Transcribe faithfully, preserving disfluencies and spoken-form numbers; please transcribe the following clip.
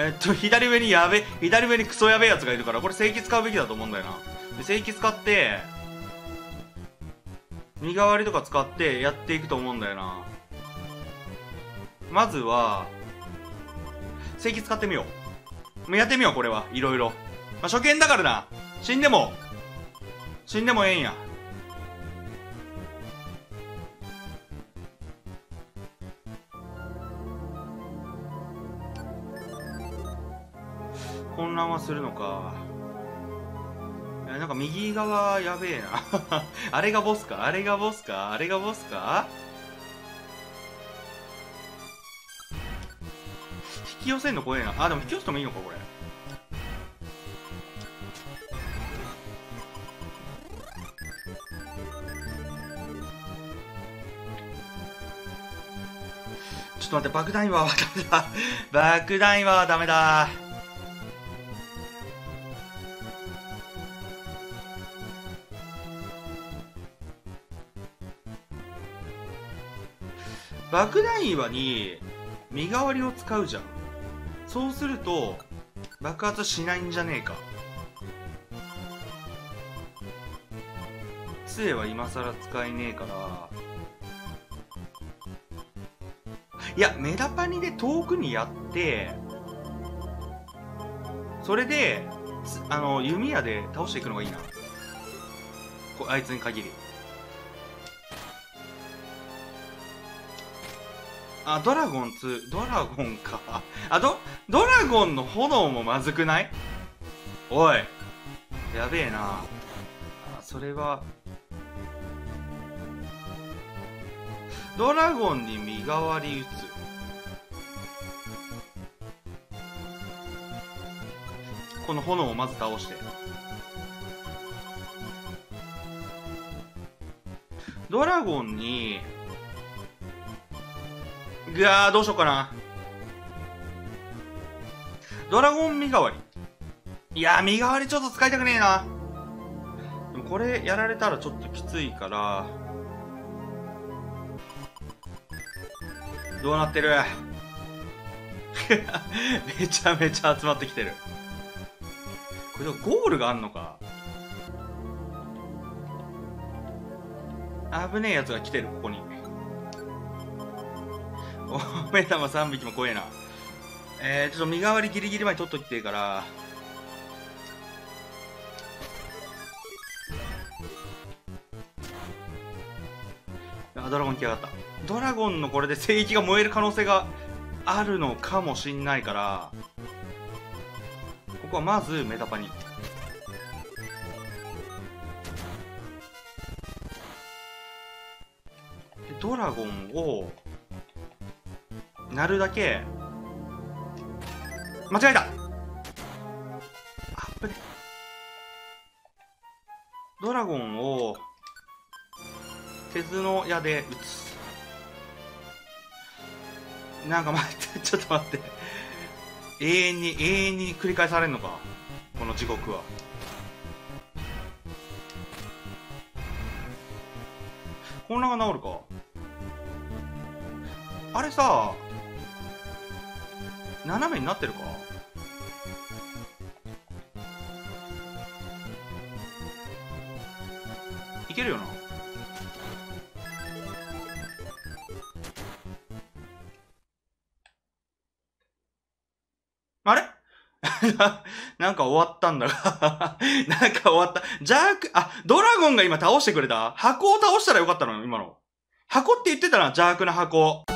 えっと、左上にやべ、左上にクソやべえやつがいるから、これ聖域使うべきだと思うんだよな。で、聖域使って、身代わりとか使ってやっていくと思うんだよな。まずは、聖域使ってみよう。やってみよう、これは。いろいろ。まあ、初見だからな。死んでも、死んでもええんや。混乱はするのか。え、なんか右側やべえな。あれがボスか、あれがボスか、あれがボスか。引き寄せんの怖えな。あ、でも引き寄せてもいいのかこれ。ちょっと待って、爆弾岩はダメだ。爆弾岩はダメだ。爆弾岩に身代わりを使うじゃん。そうすると爆発しないんじゃねえか。杖は今さら使えねえから、いやメダパニで遠くにやって、それであの弓矢で倒していくのがいいな、あいつに限り。あ、ドラゴンツー、ドラゴンか。あ、ド、ドラゴンの炎もまずくない？おい。やべえな。あ、それは。ドラゴンに身代わり撃つ。この炎をまず倒して。ドラゴンに、いやー、どうしようかな。ドラゴン身代わり。いやー、身代わりちょっと使いたくねえな。でもこれやられたらちょっときついから。どうなってる？めちゃめちゃ集まってきてる。これでもゴールがあんのか。危ねえやつが来てる、ここに。お目玉さんびきも怖えな。えー、ちょっと身代わりギリギリまで取っといてから、あ、ドラゴン来やがった。ドラゴンのこれで聖域が燃える可能性があるのかもしんないから、ここはまずメタパニ。ドラゴンをなるだけ。間違えた。あっぶね。ドラゴンを鉄の矢で撃つ。なんか待って、ちょっと待って、永遠に永遠に繰り返されんのかこの地獄は。混乱が治るか。あれさ、斜めになってるか。いけるよな。あれなんか終わったんだが。なんか終わった。ジャーク、あ、ドラゴンが今倒してくれた。箱を倒したらよかったのよ、今の。箱って言ってたな、邪悪な箱。